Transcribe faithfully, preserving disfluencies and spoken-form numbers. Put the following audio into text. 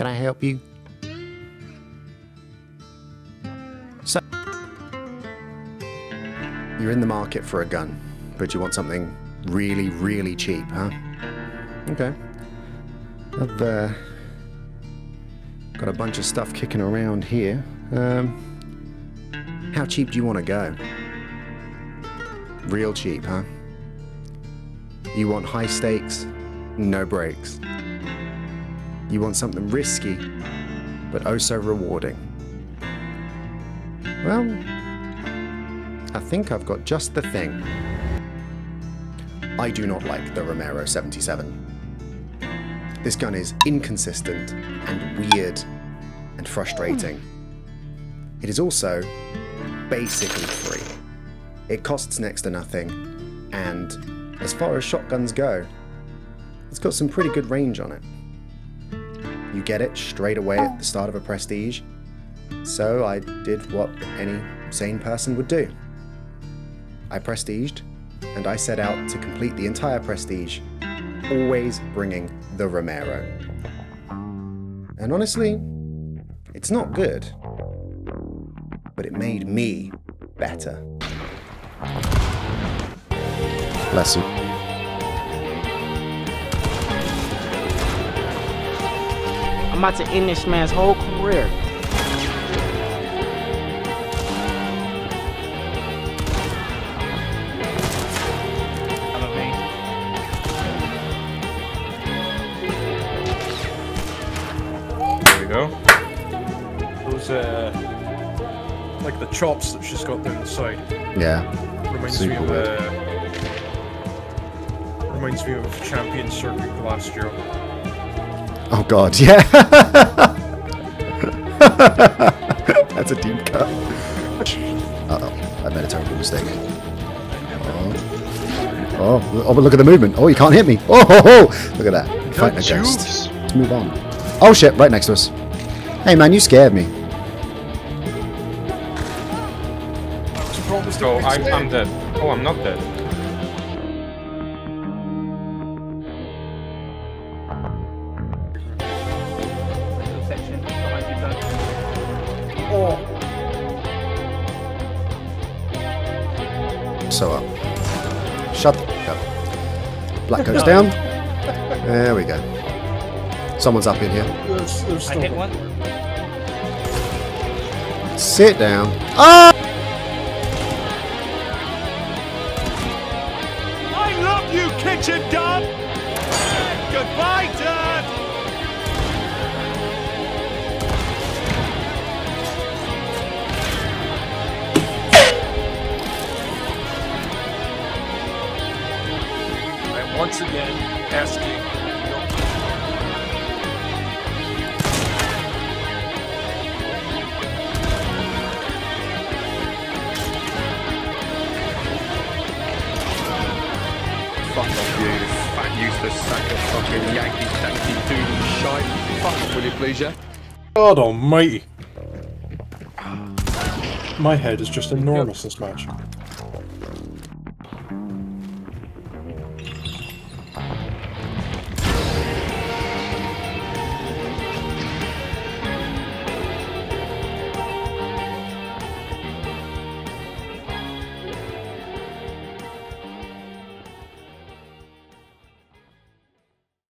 Can I help you? So, you're in the market for a gun, but you want something really, really cheap, huh? Okay. I've uh, got a bunch of stuff kicking around here. Um, how cheap do you want to go? Real cheap, huh? You want high stakes, no breaks. You want something risky, but oh so rewarding. Well, I think I've got just the thing. I do not like the Romero seventy-seven. This gun is inconsistent and weird and frustrating. It is also basically free. It costs next to nothing, and as far as shotguns go, it's got some pretty good range on it. You get it straight away at the start of a prestige, so I did what any sane person would do. I prestiged, and I set out to complete the entire prestige, always bringing the Romero. And honestly, it's not good, but it made me better. Bless you. I'm about to end this man's whole career. There we go. Those, uh, like the chops that she's got down the side. Yeah. Reminds Super me of, uh, reminds me of Champion Circuit last year. Oh god, yeah. That's a deep cut. Uh-oh, I made a terrible mistake. Oh. Oh, oh, but look at the movement. Oh, you can't hit me. Oh, ho, ho. Look at that. Fighting a ghost. Let's move on. Oh shit, right next to us. Hey man, you scared me. Oh, I'm, I'm dead. Oh, I'm not dead. So up. Shut the f up. Black goes down. There we go. Someone's up in here. There's, there's I hit one. Sit down. Oh! I love you, kitchen dub! Goodbye, Dad! Once again, asking. Fuck off, you fat useless sack of fucking Yankee taxi doodle shite. Fuck off, will you please, yeah? God almighty. My head is just enormous this match.